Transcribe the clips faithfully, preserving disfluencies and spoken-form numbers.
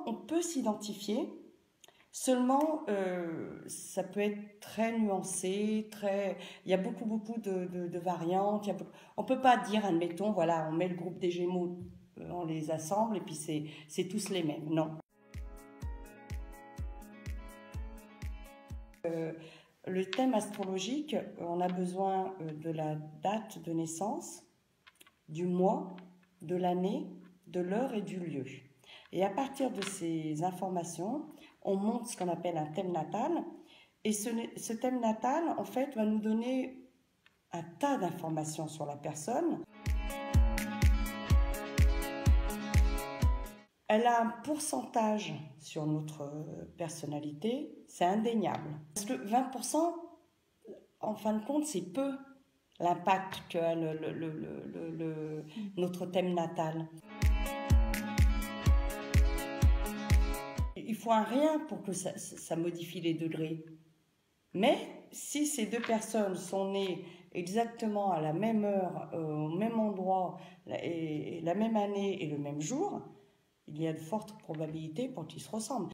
enfants, on peut s'identifier, seulement euh, ça peut être très nuancé, très... il y a beaucoup, beaucoup de, de, de variantes. Il y a... On ne peut pas dire, admettons, voilà, on met le groupe des Gémeaux, on les assemble et puis c'est tous les mêmes, non. Euh, le thème astrologique, on a besoin de la date de naissance, du mois, de l'année, de l'heure et du lieu. Et à partir de ces informations, on monte ce qu'on appelle un thème natal. Et ce, ce thème natal, en fait, va nous donner un tas d'informations sur la personne. Elle a un pourcentage sur notre personnalité, c'est indéniable. Parce que vingt pour cent, en fin de compte, c'est peu l'impact que le, le, le, le, le, notre thème natal. Il faut un rien pour que ça, ça modifie les degrés. Mais si ces deux personnes sont nées exactement à la même heure, euh, au même endroit, et, et la même année et le même jour, il y a de fortes probabilités pour qu'ils se ressemblent.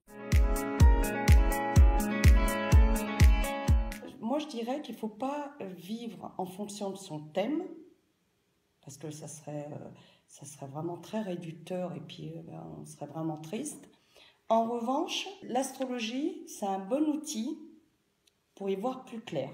Moi, je dirais qu'il ne faut pas vivre en fonction de son thème, parce que ça serait, ça serait vraiment très réducteur et puis on serait vraiment triste. En revanche, l'astrologie, c'est un bon outil pour y voir plus clair.